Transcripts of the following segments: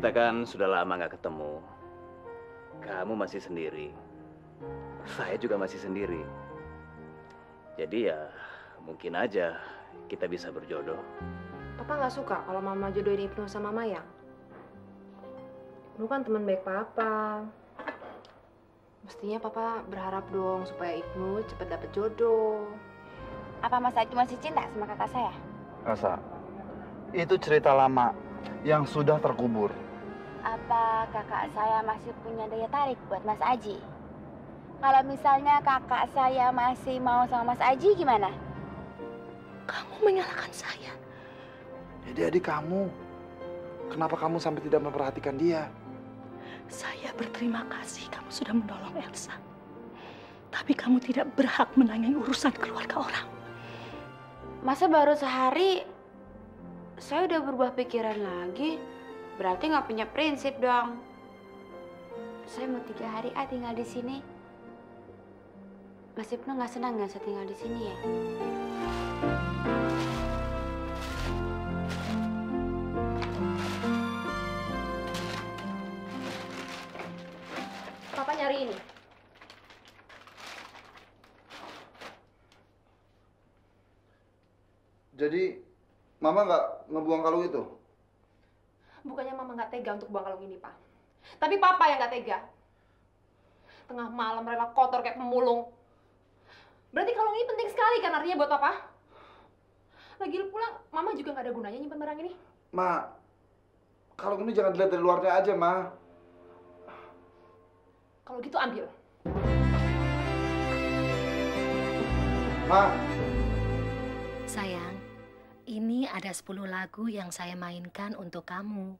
Kita kan sudah lama nggak ketemu. Kamu masih sendiri. Saya juga masih sendiri. Jadi ya mungkin aja kita bisa berjodoh. Papa nggak suka kalau Mama jodohin Ibnu sama Mayang. Ibnu kan teman baik Papa. Mestinya Papa berharap dong supaya Ibnu cepet dapet jodoh. Apa Mas Aji masih cinta sama kakak saya? Elsa, itu cerita lama yang sudah terkubur. Apa kakak saya masih punya daya tarik buat Mas Aji? Kalau misalnya kakak saya masih mau sama Mas Aji gimana? Kamu menyalahkan saya. Dia adik kamu. Kenapa kamu sampai tidak memperhatikan dia? Saya berterima kasih kamu sudah menolong Elsa. Tapi kamu tidak berhak menanyai urusan keluarga orang. Masa baru sehari saya udah berubah pikiran lagi? Berarti nggak punya prinsip dong. Saya mau 3 hari tinggal di sini. Mas Ipno nggak senang nggak saya tinggal di sini ya? Papa nyari ini. Jadi Mama nggak ngebuang kalung itu? Bukannya Mama nggak tega untuk buang kalung ini, Pak. Tapi Papa yang nggak tega. Tengah malam rela kotor kayak pemulung. Berarti kalung ini penting sekali kan artinya buat Papa? Lagi pulang, Mama juga nggak ada gunanya nyimpan barang ini. Ma, kalung ini jangan dilihat dari luarnya aja, Ma. Kalau gitu ambil. Ma. Sayang, ini ada 10 lagu yang saya mainkan untuk kamu.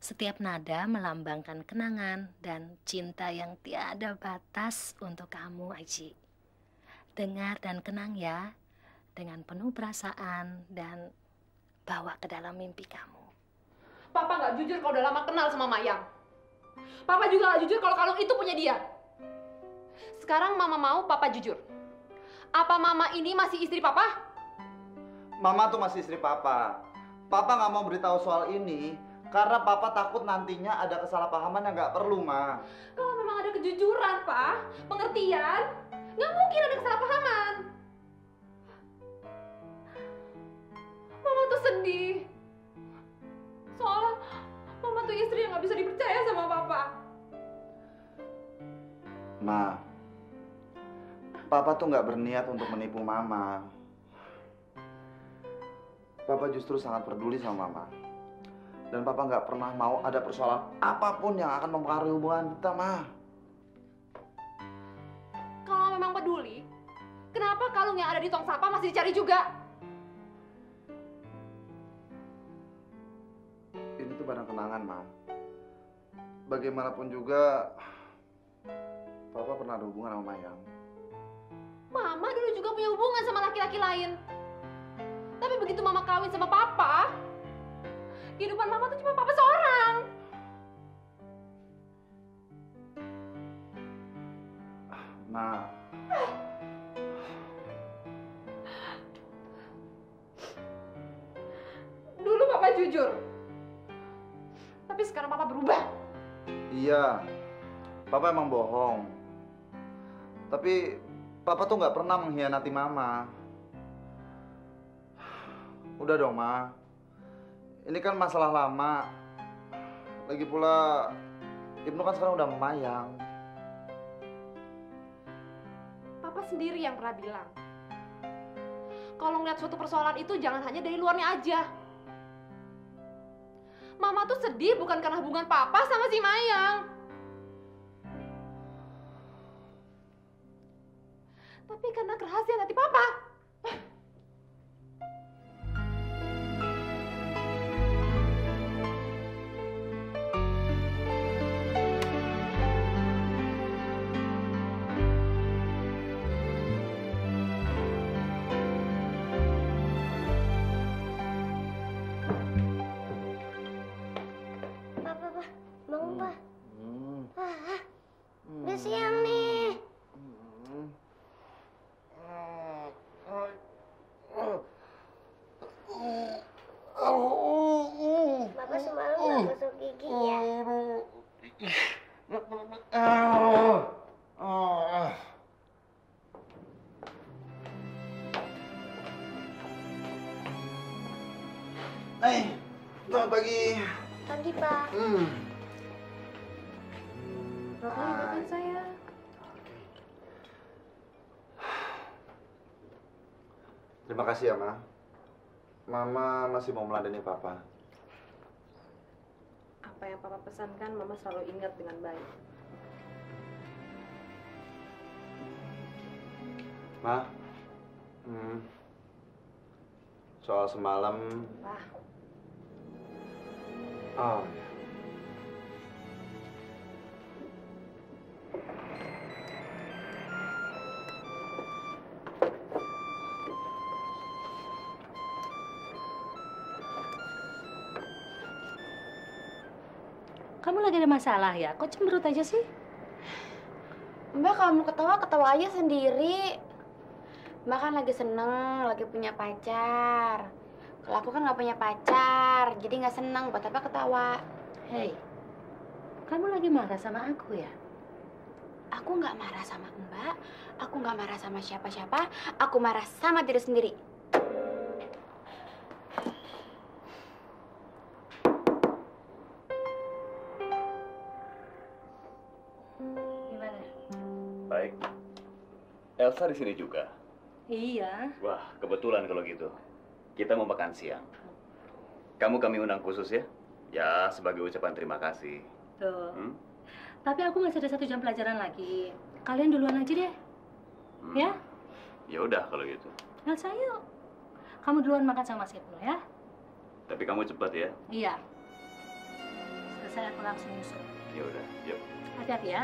Setiap nada melambangkan kenangan dan cinta yang tiada batas untuk kamu, Aji. Dengar dan kenang ya, dengan penuh perasaan dan bawa ke dalam mimpi kamu. Papa nggak jujur kalau udah lama kenal sama Mayang. Papa juga nggak jujur kalau kalung itu punya dia. Sekarang Mama mau Papa jujur. Apa Mama ini masih istri Papa? Mama tuh masih istri Papa. Papa nggak mau beritahu soal ini karena Papa takut nantinya ada kesalahpahaman yang nggak perlu, Ma. Kalau memang ada kejujuran, Pak, pengertian. Nggak mungkin ada kesalahpahaman. Mama tuh sedih. Soalnya Mama tuh istri yang nggak bisa dipercaya sama Papa. Ma, Papa tuh nggak berniat untuk menipu Mama. Papa justru sangat peduli sama Mama. Dan Papa nggak pernah mau ada persoalan apapun yang akan mempengaruhi hubungan kita, Ma. Memang peduli, kenapa kalung yang ada di tong sampah masih dicari juga? Ini tuh barang kenangan, Ma. Bagaimanapun juga, Papa pernah ada hubungan sama Mayang. Mama dulu juga punya hubungan sama laki-laki lain. Tapi begitu Mama kawin sama Papa, kehidupan Mama tuh cuma Papa seorang. Ma. Dulu Papa jujur. Tapi sekarang Papa berubah. Iya. Papa emang bohong. Tapi Papa tuh nggak pernah mengkhianati Mama. Udah dong, Ma. Ini kan masalah lama. Lagi pula Ibnu kan sekarang udah memayang. Papa sendiri yang pernah bilang kalau ngeliat suatu persoalan itu jangan hanya dari luarnya aja. Mama tuh sedih bukan karena hubungan Papa sama si Mayang. Tapi karena kerahasiaan hati Papa. Hai, selamat pagi. Pagi, Pak. Bapak dengar saya. Terima kasih ya, Ma. Mama masih mau meladeni Papa. Apa yang Papa pesankan, Mama selalu ingat dengan baik. Ma, soal semalam. Wah. Oh. Kamu lagi ada masalah ya? Kok cemberut aja sih? Mbak, kamu ketawa-ketawa aja sendiri. Mbak kan lagi seneng, lagi punya pacar. Kalau aku kan nggak punya pacar, jadi nggak seneng. Buat apa ketawa? Hei, kamu lagi marah sama aku ya? Aku nggak marah sama Mbak. Aku nggak marah sama siapa-siapa. Aku marah sama diri sendiri. Gimana? Baik. Elsa di sini juga. Iya. Wah, kebetulan kalau gitu. Kita mau makan siang. Kami undang khusus ya. Ya, sebagai ucapan terima kasih. Tuh. Tapi aku masih ada 1 jam pelajaran lagi. Kalian duluan aja deh. Ya? Ya udah kalau gitu. Elsa, yuk. Kamu duluan makan sama Mas Ipno ya. Tapi kamu cepat ya. Iya. Selesai aku langsung nyusul. Ya udah, yuk. Hati-hati ya.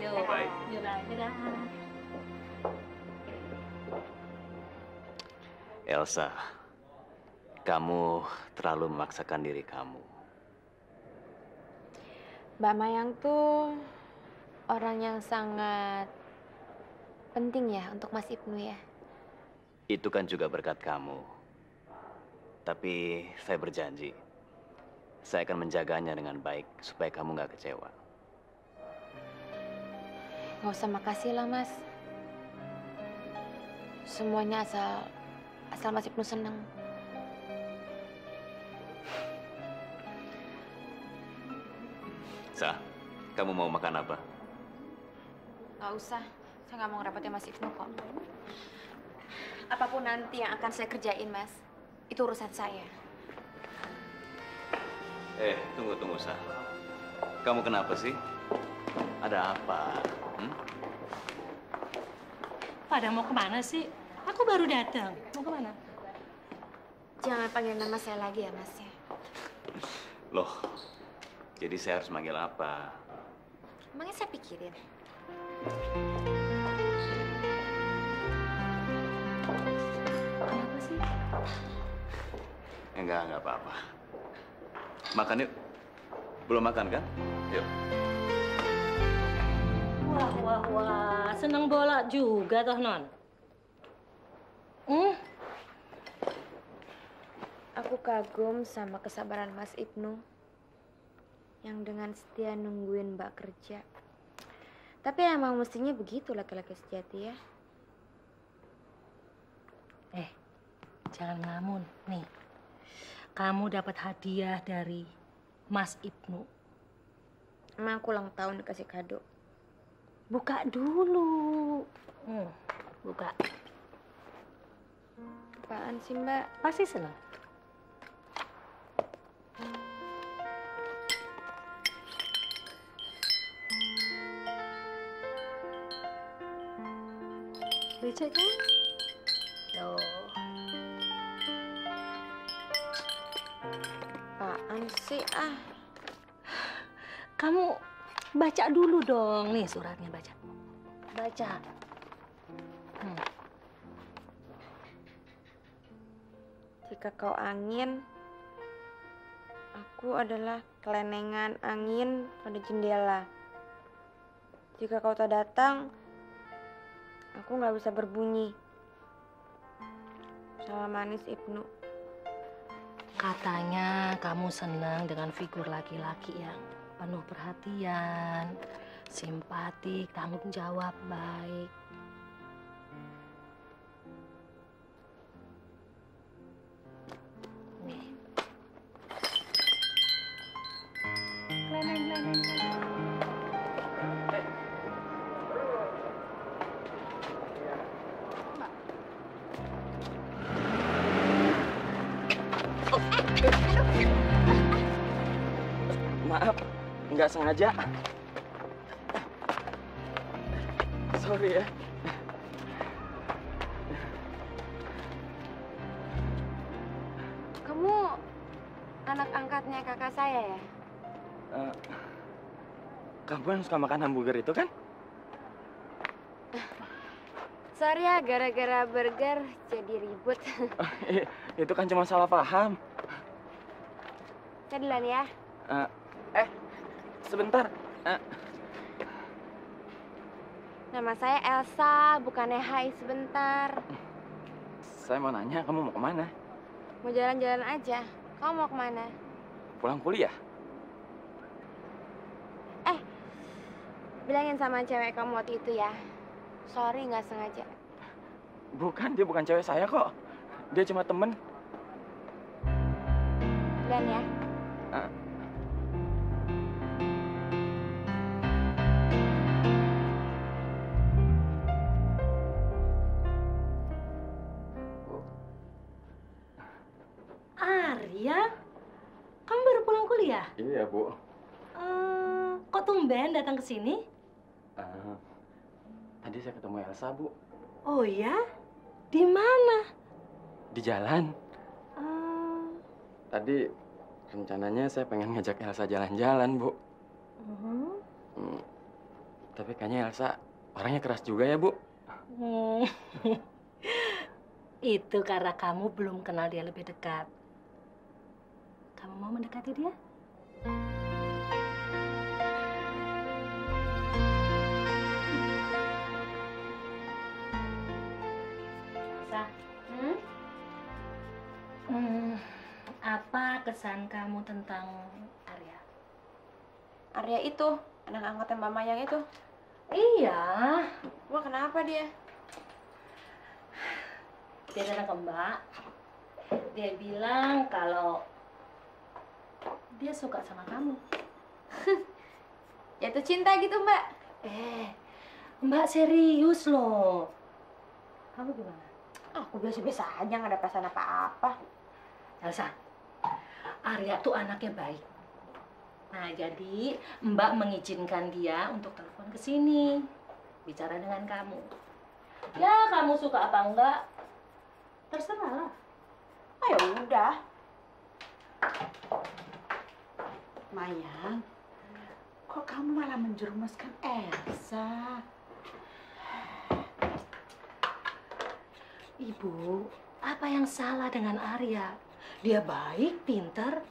Yuk. Bye. Yuk, dadah. Elsa, kamu terlalu memaksakan diri kamu. Mbak Mayang tuh orang yang sangat penting ya untuk Mas Ibnu ya. Itu kan juga berkat kamu. Tapi saya berjanji, saya akan menjaganya dengan baik supaya kamu nggak kecewa. Nggak usah makasih lah, Mas. Semuanya asal Mas Ipno seneng. Sa, kamu mau makan apa? Gak usah, saya nggak mau ngerepotin Mas Ipno kok. Apapun nanti yang akan saya kerjain, Mas, itu urusan saya. Tunggu, Sa. Kamu kenapa sih? Ada apa? Pada mau kemana sih? Aku baru datang. Mau ke mana? Jangan panggil nama saya lagi ya, Mas. Loh, jadi saya harus manggil apa? Emangnya saya pikirin. Kenapa sih? Enggak apa-apa. Makan yuk. Belum makan kan? Yuk. Wah. Seneng bola juga toh, Non. Aku kagum sama kesabaran Mas Ibnu yang dengan setia nungguin Mbak kerja. Tapi emang mestinya begitu laki-laki sejati ya. Jangan ngelamun nih. Kamu dapat hadiah dari Mas Ibnu. Emang aku ulang tahun dikasih kado. Buka dulu. Buka. Apaan sih, Mbak? Pasti senang. Lucu kan? Loh. Apaan sih, ah? Kamu baca dulu dong. Nih suratnya, baca. Baca. Jika kau angin, aku adalah kelenengan angin pada jendela. Jika kau tak datang, aku nggak bisa berbunyi. Salam manis Ibnu. Katanya kamu senang dengan figur laki-laki yang penuh perhatian, simpatik, tanggung jawab, baik. nggak sengaja. Sorry ya. Kamu anak angkatnya kakak saya ya? Kamu yang suka makan hamburger itu kan? Sorry ya, gara-gara burger jadi ribut. Itu kan cuma salah paham. Saya duluan ya. Sebentar. Nama saya Elsa, bukannya hai sebentar. Saya mau nanya, kamu mau kemana? Mau jalan-jalan aja. Kamu mau kemana? Pulang kuliah? Bilangin sama cewek kamu waktu itu ya. Sorry, nggak sengaja. Bukan, dia bukan cewek saya kok. Dia cuma temen. Duluan ya. Arya, kamu baru pulang kuliah? Iya, Bu. Kok tumben datang ke sini? Tadi saya ketemu Elsa, Bu. Oh ya? Di mana? Di jalan. Tadi rencananya saya pengen ngajak Elsa jalan-jalan, Bu. Tapi kayaknya Elsa orangnya keras juga ya, Bu. Itu karena kamu belum kenal dia lebih dekat. Kamu mau mendekati dia? Elsa, apa kesan kamu tentang Arya? Arya itu, anak angkatan Mbak Mayang itu? Iya. Wah, kenapa dia? Dia datang ke Mbak. Dia bilang kalau dia suka sama kamu. Jatuh cinta gitu, Mbak. Mbak serius loh. Kamu gimana? Aku biasa-biasa aja, nggak ada perasaan apa-apa. Elsa, Arya tuh anaknya baik. Nah, jadi Mbak mengizinkan dia untuk telepon ke sini. Bicara dengan kamu. Ya, kamu suka apa enggak? Terserah lah. Ayo, udah. Mayang, kok kamu malah menjerumuskan Elsa? Ibu, apa yang salah dengan Arya? Dia baik, pintar.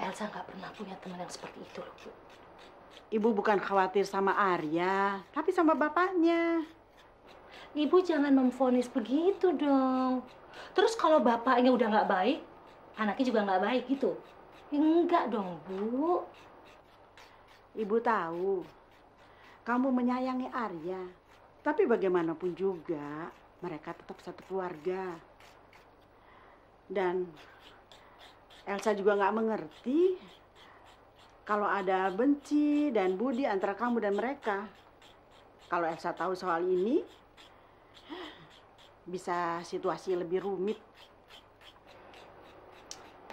Elsa nggak pernah punya teman yang seperti itu loh, Bu. Ibu bukan khawatir sama Arya, tapi sama bapaknya. Ibu jangan memvonis begitu dong. Terus kalau bapaknya udah nggak baik, anaknya juga nggak baik gitu. Enggak dong, Bu. Ibu tahu kamu menyayangi Arya, tapi bagaimanapun juga mereka tetap satu keluarga. Dan Elsa juga nggak mengerti kalau ada benci dan budi antara kamu dan mereka. Kalau Elsa tahu soal ini, bisa situasi lebih rumit.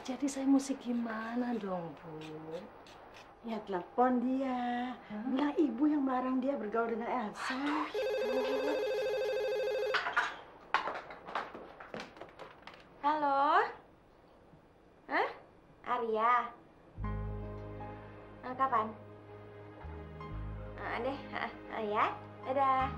Jadi saya mesti gimana dong, Bu? Ya telepon dia. Bilang ibu yang melarang dia bergaul dengan Elsa. Halo? Hah? Arya? Kapan? Deh, ya. Dadah.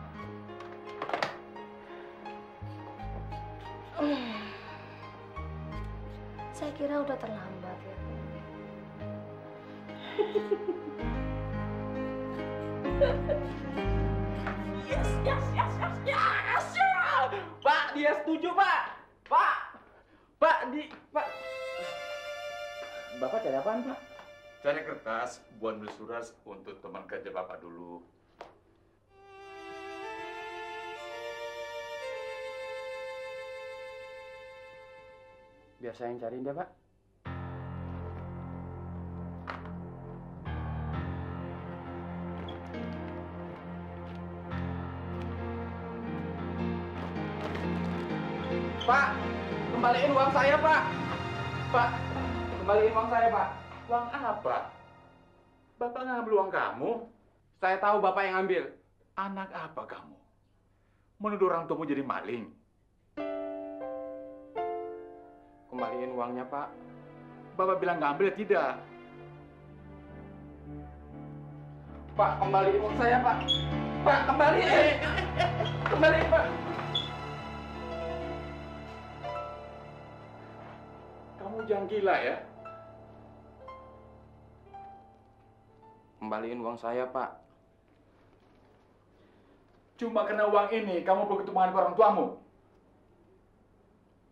Saya kira udah terlambat ya. Yes. Pak, dia setuju, Pak. Pak. Bapak cari apaan, Pak? Cari kertas buat nulis surat untuk teman kerja Bapak dulu. Biar saya yang cariin dia, Pak. Pak, kembaliin uang saya, Pak. Pak, kembaliin uang saya, Pak. Uang apa? Bapak ngambil uang kamu? Saya tahu Bapak yang ambil. Anak apa kamu? Menuduh orang tuamu jadi maling. Kembaliin uangnya, Pak. Bapak bilang nggak ambil, tidak. Pak, kembaliin uang saya, Pak. Pak, kembaliin. Kembaliin, Pak. Kamu jangan gila, ya. Kembaliin uang saya, Pak. Cuma karena uang ini, kamu begitu menghadapi orang tuamu.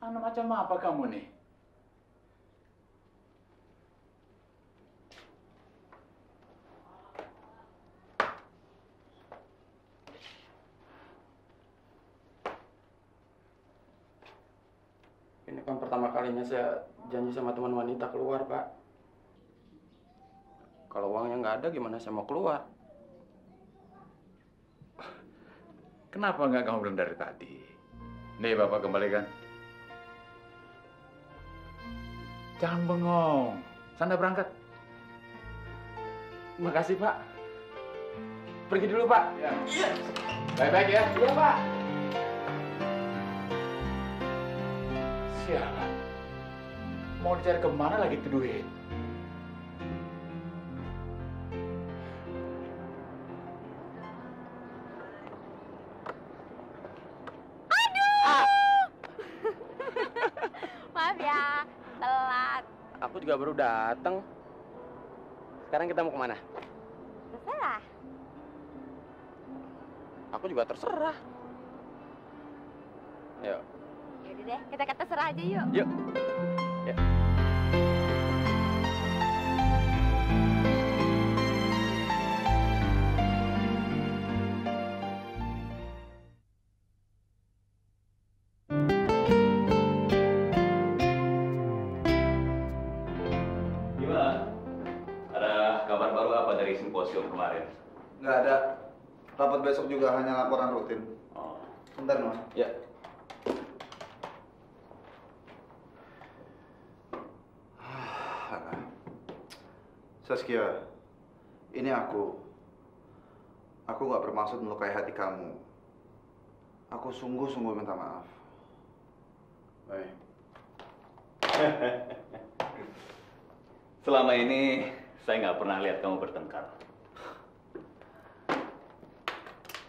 Anak macam apa kamu nih? Ini kan pertama kalinya saya janji sama teman wanita keluar, Pak. Kalau uangnya nggak ada, gimana saya mau keluar? Kenapa nggak kamu bilang dari tadi? Nih, Bapak kembalikan. Jangan bengong. Sana berangkat. Makasih, Pak. Pergi dulu, Pak. Iya. Baik-baik ya. Iya, Pak. Sialan. Mau dicari kemana lagi tuh duit? Aku juga baru datang. Sekarang kita mau kemana? Terserah. Aku juga terserah. Ayo. Yaudah deh, kita ke terserah aja yuk. Yuk. Yuk. Nggak ada. Rapat besok juga hanya laporan rutin. Oh. Bentar, Mas. Ya. Saskia, ini aku. Aku nggak bermaksud melukai hati kamu. Aku sungguh-sungguh minta maaf. Baik. Selama ini saya nggak pernah lihat kamu bertengkar.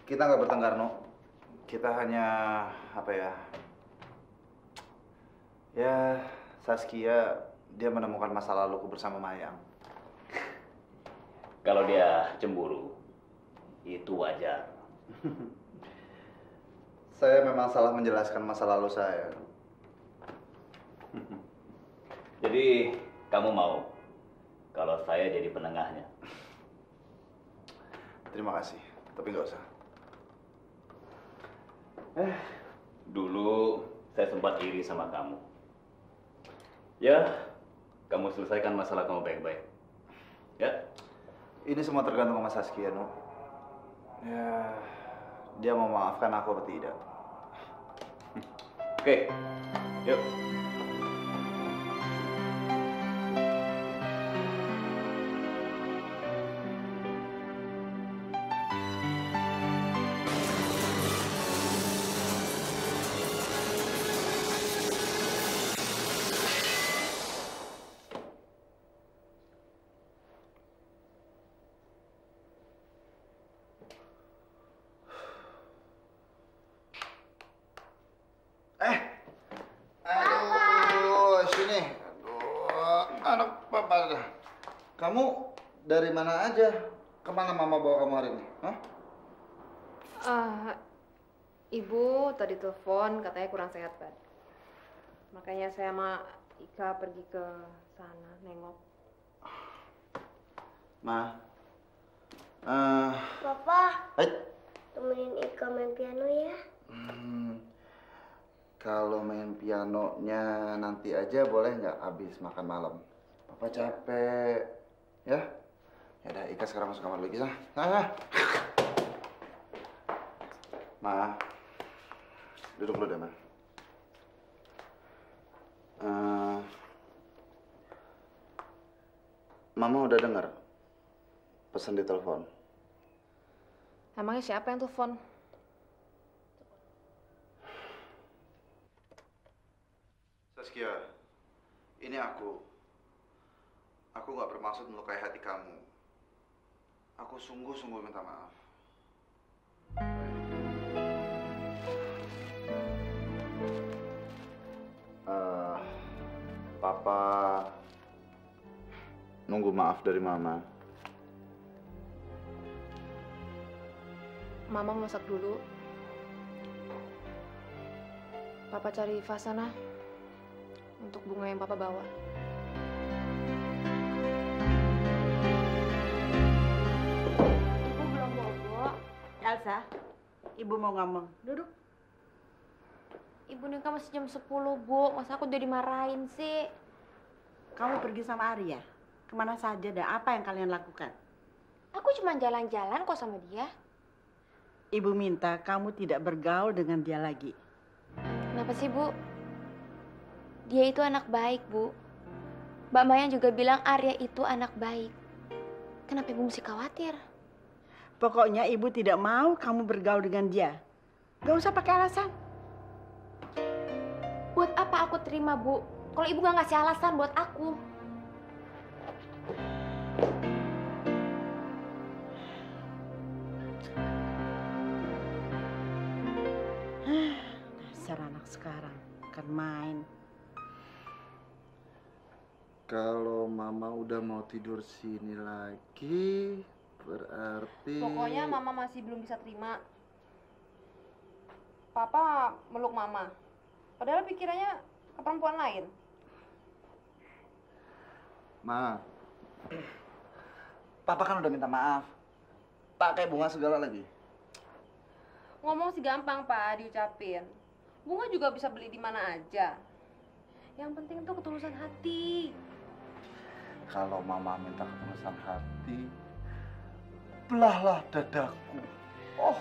Kita nggak bertengkar, No. Kita hanya, apa ya... Ya, Saskia, dia menemukan masa laluku bersama Mayang. Kalau dia cemburu, itu wajar. Saya memang salah menjelaskan masa lalu saya. Jadi, kamu mau kalau saya jadi penengahnya? Terima kasih, tapi nggak usah. Dulu saya sempat iri sama kamu. Ya, kamu selesaikan masalah kamu baik-baik. Ya. Ini semua tergantung sama Saskia, No. Ya, dia mau maafkan aku atau tidak. Oke, yuk. Kamu dari mana aja? Kemana Mama bawa kamu hari ini? Hah? Ibu tadi telepon katanya kurang sehat, Pak. Makanya saya sama Ika pergi ke sana nengok. Ma. Papa. Hai. Temenin Ika main piano ya. Kalau main pianonya nanti aja boleh nggak habis makan malam? Papa capek. Ya, yaudah Ika sekarang masuk kamar lagi, sah. Ma, duduk dulu deh, Ma. Mama udah dengar pesan di telepon. Emangnya siapa yang telepon? Saskia, ini aku. Aku nggak bermaksud melukai hati kamu. Aku sungguh-sungguh minta maaf. Papa nunggu maaf dari Mama. Mama masak dulu. Papa cari vas sana untuk bunga yang Papa bawa. Ibu belum bobo. Elsa, Ibu mau ngomong. Duduk. Ibu nikah masih jam 10, Bu. Masa aku udah dimarahin sih? Kamu pergi sama Arya? Kemana saja dan apa yang kalian lakukan? Aku cuma jalan-jalan kok sama dia. Ibu minta kamu tidak bergaul dengan dia lagi. Kenapa sih, Bu? Dia itu anak baik, Bu. Mbak Mayang juga bilang Arya itu anak baik. Kenapa Ibu mesti khawatir? Pokoknya Ibu tidak mau kamu bergaul dengan dia. Gak usah pakai alasan. Buat apa aku terima, Bu? Kalau Ibu nggak ngasih alasan buat aku. Dasar anak sekarang, bukan main. Kalau Mama udah mau tidur sini lagi, berarti... Pokoknya Mama masih belum bisa terima. Papa meluk Mama. Padahal pikirannya ke perempuan lain. Ma, Papa kan udah minta maaf. Pakai bunga segala lagi. Ngomong sih gampang, Pak, diucapin. Bunga juga bisa beli di mana aja. Yang penting tuh ketulusan hati. Kalau Mama minta ketulusan hati, belahlah dadaku. Oh.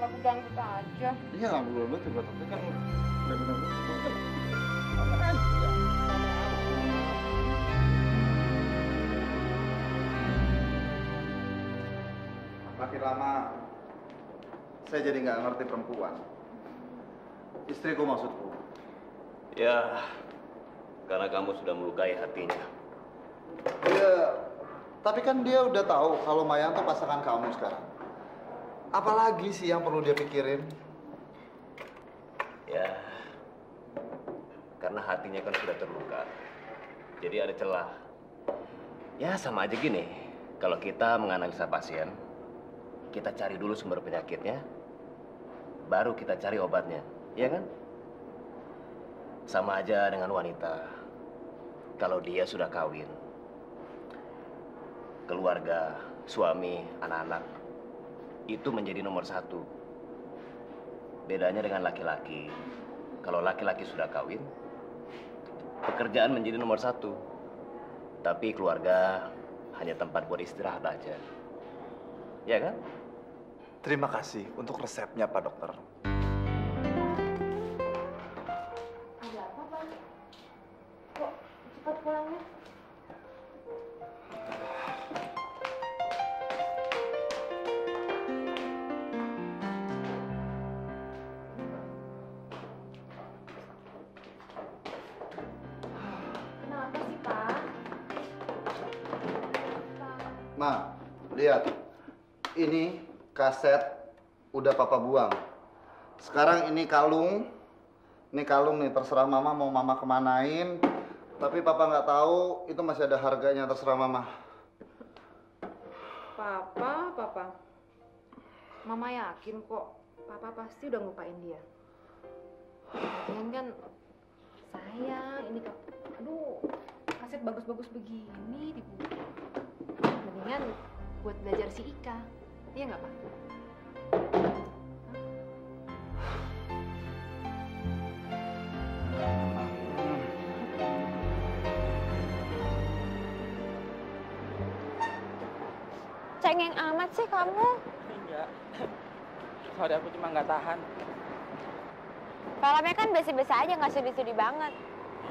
Lagu dangdut aja. Iya, lagu dangdut juga, tapi kan makin lama saya jadi nggak ngerti perempuan. Istriku maksudku. Ya, karena kamu sudah melukai hatinya. Iya, tapi kan dia udah tahu kalau Mayang tuh pasangan kamu sekarang. Apalagi sih yang perlu dia pikirin? Ya, karena hatinya kan sudah terluka. Jadi ada celah. Ya sama aja gini, kalau kita menganalisa pasien, kita cari dulu sumber penyakitnya, baru kita cari obatnya, iya kan? Sama aja dengan wanita. Kalau dia sudah kawin, keluarga, suami, anak-anak, itu menjadi nomor satu. Bedanya dengan laki-laki. Kalau laki-laki sudah kawin, pekerjaan menjadi nomor satu. Tapi keluarga hanya tempat buat istirahat aja. Ya kan? Terima kasih untuk resepnya, Pak Dokter. Ada apa, Pak? Kok cepat pulangnya? Ma, lihat. Ini kaset udah Papa buang. Sekarang ini kalung. Ini kalung nih, terserah Mama mau Mama kemanain. Tapi Papa nggak tahu, itu masih ada harganya, terserah Mama. Papa. Mama yakin kok, Papa pasti udah ngupain dia. Kalian kan sayang, ini kan. Aduh, kaset bagus-bagus begini dibuang. Mendingan buat belajar si Ika, iya nggak Pak? Cengeng amat sih kamu? Enggak, sorry aku cuma nggak tahan. Filmnya kan biasa-biasa aja, nggak sedih-sedih banget.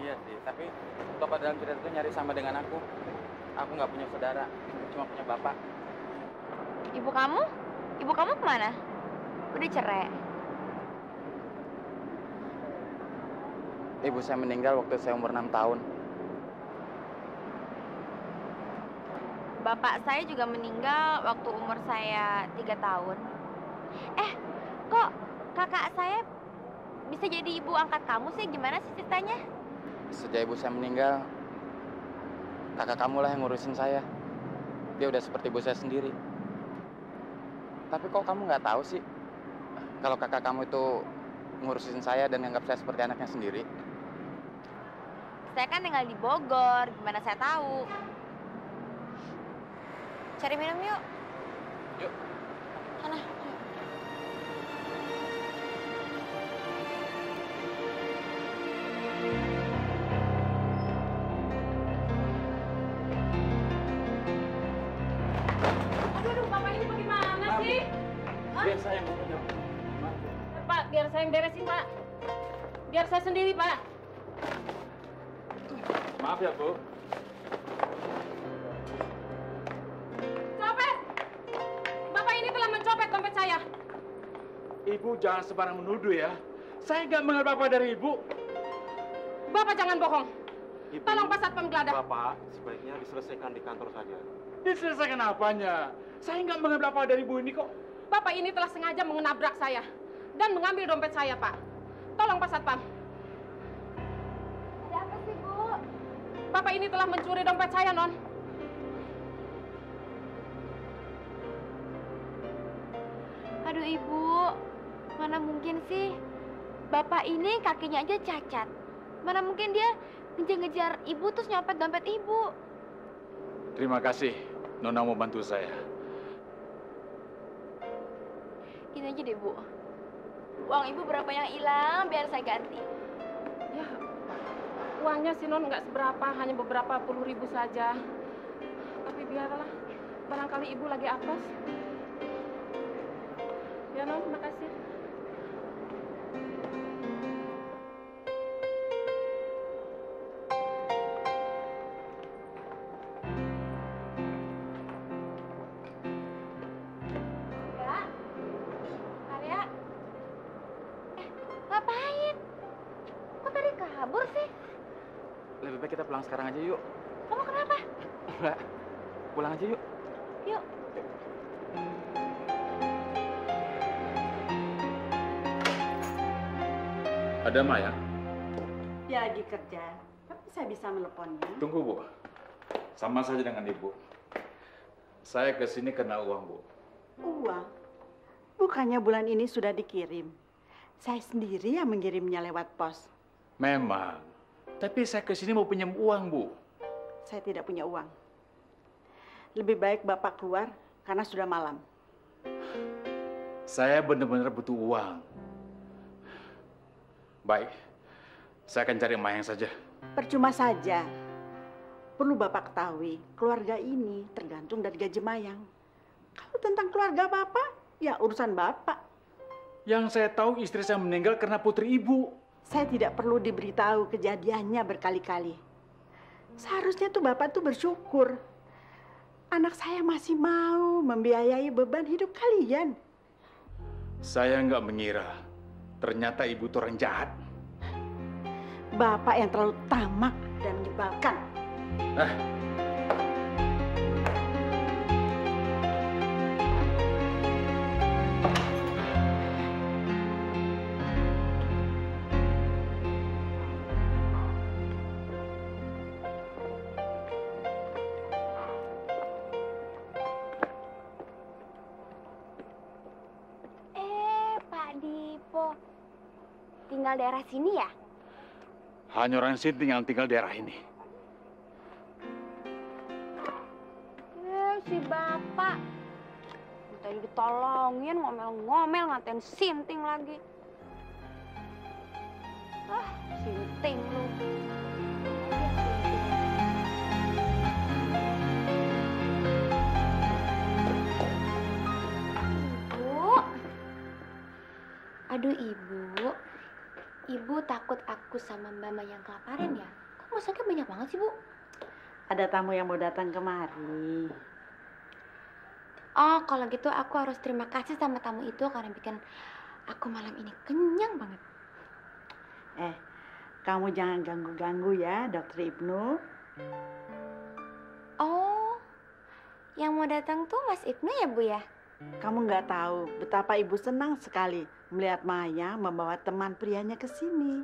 Iya sih, tapi Topa dalam cerita itu nyari sama dengan aku nggak punya saudara. cuma punya bapak. Ibu kamu? Ibu kamu kemana? Udah cerai. Ibu saya meninggal waktu saya umur 6 tahun. Bapak saya juga meninggal waktu umur saya 3 tahun. Eh, kok kakak saya bisa jadi ibu angkat kamu sih? Gimana sih ceritanya? Sejak ibu saya meninggal, kakak kamu lah yang ngurusin saya. Dia udah seperti ibu saya sendiri. Tapi kok kamu nggak tahu sih kalau kakak kamu itu ngurusin saya dan nganggap saya seperti anaknya sendiri? Saya kan tinggal di Bogor, gimana saya tahu? Cari minum yuk. Yuk. Sana. Aduh, Bapak ini bagaimana sih? Biar saya yang beresin. Pak, biar saya yang beresin, Pak. Biar saya sendiri, Pak. Maaf ya, Bu. Ibu jangan sembarang menuduh ya. Saya nggak mengenal bapak dari ibu. Bapak jangan bohong. Ibu, tolong Pak Satpam Geladak. Bapak sebaiknya diselesaikan di kantor saja. Diselesaikan apanya? Saya nggak mengenal bapak dari ibu ini kok. Bapak ini telah sengaja mengenabrak saya dan mengambil dompet saya, Pak. Tolong Pak Satpam. Ada apa sih, Bu? Bapak ini telah mencuri dompet saya, Non. Aduh, Ibu. Mana mungkin sih, bapak ini kakinya aja cacat. Mana mungkin dia ngejar-ngejar ibu terus nyopet dompet ibu. Terima kasih, Nona mau bantu saya. Gini aja deh, Bu. Uang ibu berapa yang hilang, biar saya ganti. Ya, uangnya sih Non nggak seberapa, hanya beberapa puluh ribu saja. Tapi biarlah, barangkali ibu lagi apes. Ya Non, makasih. Sekarang aja yuk. Kamu kenapa? Enggak. Pulang aja yuk. Yuk. Ada Maya? Dia lagi kerja, tapi saya bisa meleponnya. Tunggu, Bu. Sama saja dengan Ibu. Saya ke sini kena uang, Bu. Uang? Bukannya bulan ini sudah dikirim. Saya sendiri yang mengirimnya lewat pos. Memang. Tapi saya kesini mau pinjam uang, Bu. Saya tidak punya uang. Lebih baik Bapak keluar, karena sudah malam. Saya benar-benar butuh uang. Baik, saya akan cari Mayang saja. Percuma saja. Perlu Bapak ketahui, keluarga ini tergantung dari gaji Mayang. Kalau tentang keluarga Bapak, ya urusan Bapak. Yang saya tahu istri saya meninggal karena putri Ibu. Saya tidak perlu diberitahu kejadiannya berkali-kali. Seharusnya tuh Bapak tuh bersyukur. Anak saya masih mau membiayai beban hidup kalian. Saya nggak mengira. Ternyata Ibu tuh orang jahat. Bapak yang terlalu tamak dan menyebalkan. Daerah sini ya? Hanya orang sini yang tinggal daerah ini. Si Bapak. Tadi ditolongin, ngomel-ngomel, ngatain sinting lagi. Ah, sinting lu. Ibu. Aduh, Ibu. Ibu takut aku sama Mbak Mayang kelaparan ya? Kok masaknya banyak banget sih, Bu? Ada tamu yang mau datang kemari. Oh, kalau gitu aku harus terima kasih sama tamu itu karena bikin aku malam ini kenyang banget. Eh, kamu jangan ganggu-ganggu ya, Dokter Ibnu. Oh, yang mau datang tuh Mas Ibnu ya, Bu ya? Kamu nggak tahu betapa Ibu senang sekali melihat Maya membawa teman prianya ke sini.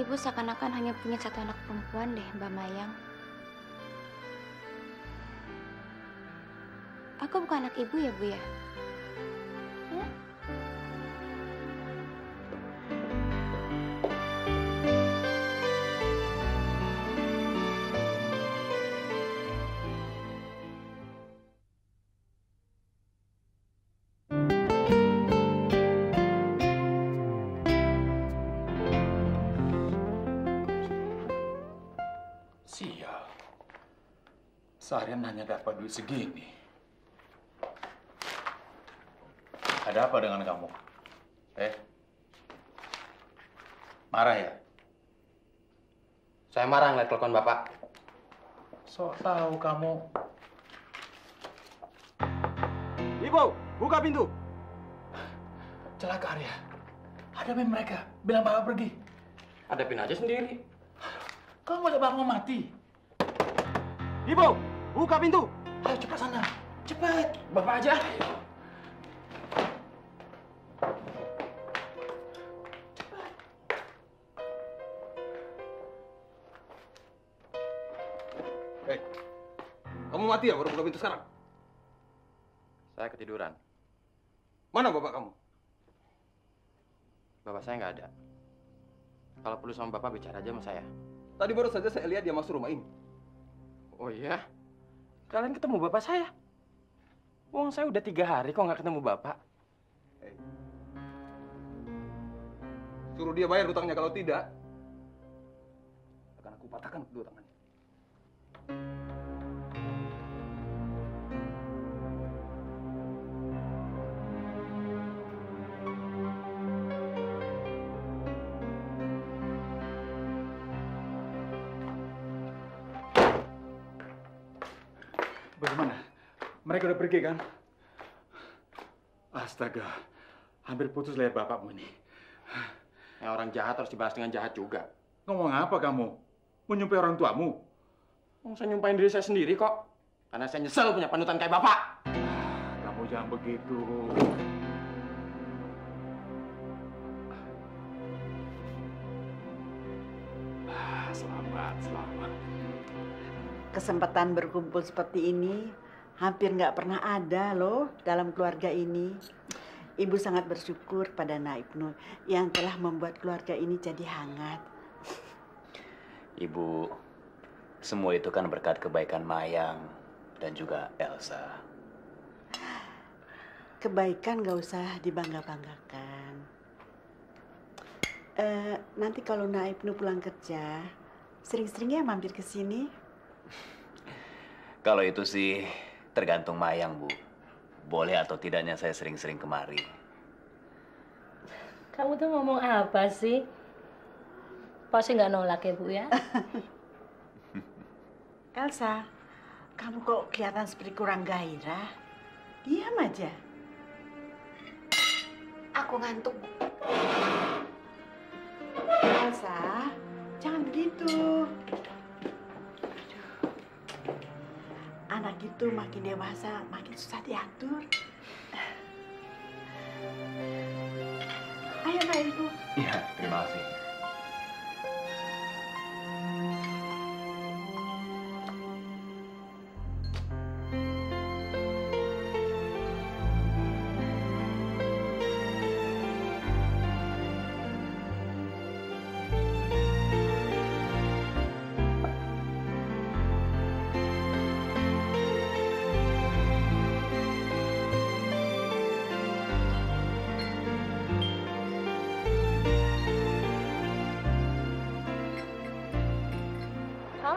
Ibu seakan-akan hanya punya satu anak perempuan deh, Mbak Mayang. Aku bukan anak ibu ya, Bu ya? Hmm? Sial. Seharian hanya dapat duit segini. Ada apa dengan kamu? Marah ya? Saya marah ngeliat telepon Bapak. Sok tahu kamu. Ibu, buka pintu. Celaka Arya. Hadapin mereka, bilang Bapak pergi. Hadapin aja sendiri. Kamu udah bangun mati. Ibu, buka pintu. Ayo cepat sana, cepat. Bapak aja. Mati ya baru buka pintu sekarang? Saya ketiduran. Mana bapak kamu? Bapak saya nggak ada. Kalau perlu sama bapak bicara aja sama saya. Tadi baru saja saya lihat dia masuk rumah ini. Oh iya? Kalian ketemu bapak saya? Uang saya udah 3 hari kok nggak ketemu bapak. Hey. Suruh dia bayar hutangnya, kalau tidak akan aku patahkan kedua tangannya. Bagaimana? Mereka udah pergi kan? Astaga, hampir putus leher bapakmu ini. Ya, orang jahat harus dibalas dengan jahat juga. Ngomong apa kamu? Menyumpahi orang tuamu? Oh, saya nyumpahin diri saya sendiri kok. Karena saya nyesel punya panutan kayak bapak. Ah, kamu jangan begitu. Ah, selamat, selamat. Kesempatan berkumpul seperti ini hampir nggak pernah ada loh dalam keluarga ini. Ibu sangat bersyukur pada Ipno yang telah membuat keluarga ini jadi hangat. Ibu, semua itu kan berkat kebaikan Mayang dan juga Elsa. Kebaikan nggak usah dibangga-banggakan. Nanti kalau Ipno pulang kerja, sering-seringnya mampir ke sini. Kalau itu sih tergantung Mayang, Bu. Boleh atau tidaknya saya sering-sering kemari. Kamu tuh ngomong apa sih? Pasti nggak nolak ya, Bu, ya? Elsa, kamu kok kelihatan seperti kurang gairah? Diam aja. Aku ngantuk. Elsa, jangan begitu. Anak itu makin dewasa, makin susah diatur. Ayo, Mbak Ibu. Iya, terima kasih.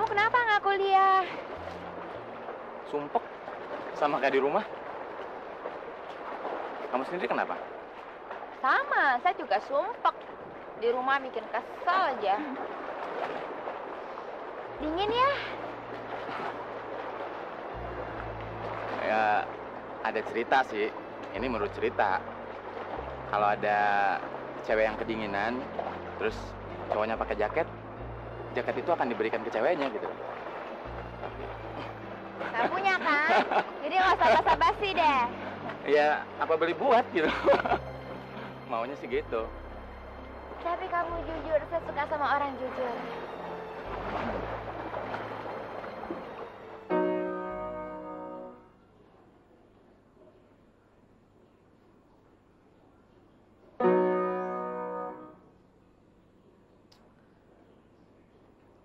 Kenapa nggak kuliah? Sumpek, sama kayak di rumah. Kamu sendiri kenapa? Sama, saya juga sumpek. Di rumah bikin kesel aja. Dingin ya? Ya, ada cerita sih. Ini menurut cerita. Kalau ada cewek yang kedinginan, terus cowoknya pakai jaket, jaket itu akan diberikan ke ceweknya gitu. Punya kan? Jadi nggak usah basa-basi deh. Ya, apa beli buat gitu. Maunya sih gitu. Tapi kamu jujur, saya suka sama orang jujur.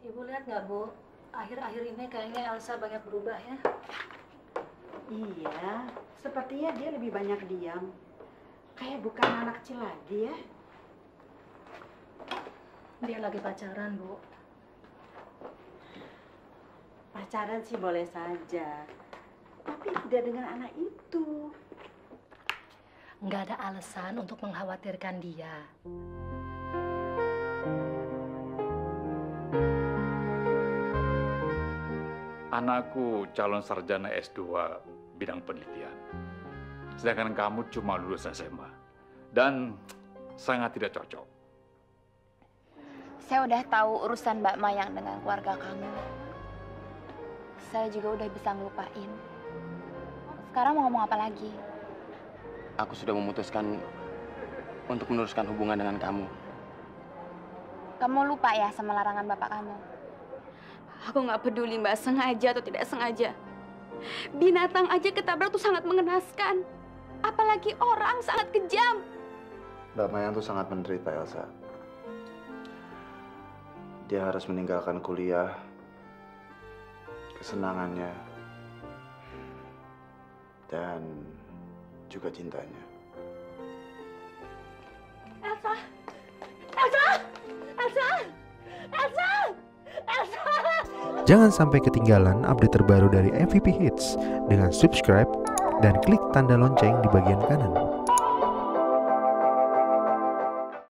Ibu lihat nggak, Bu? Akhir-akhir ini kayaknya Elsa banyak berubah ya. Iya, sepertinya dia lebih banyak diam. Kayak bukan anak kecil lagi ya. Dia lagi pacaran, Bu. Pacaran sih boleh saja. Tapi tidak dengan anak itu. Nggak ada alasan untuk mengkhawatirkan dia. Anakku calon sarjana S2 bidang penelitian. Sedangkan kamu cuma lulus SMA. Dan sangat tidak cocok. Saya udah tahu urusan Mbak Mayang dengan keluarga kamu. Saya juga udah bisa ngelupain. Sekarang mau ngomong apa lagi? Aku sudah memutuskan untuk meneruskan hubungan dengan kamu. Kamu lupa ya sama larangan bapak kamu? Aku nggak peduli Mbak, sengaja atau tidak sengaja. Binatang aja ketabrak tuh sangat mengenaskan. Apalagi orang, sangat kejam. Mbak Mayang tuh sangat menderita, Elsa. Dia harus meninggalkan kuliah, kesenangannya, dan juga cintanya. Elsa! Elsa! Elsa! Elsa! Elsa! Jangan sampai ketinggalan update terbaru dari MVP Hits dengan subscribe dan klik tanda lonceng di bagian kanan.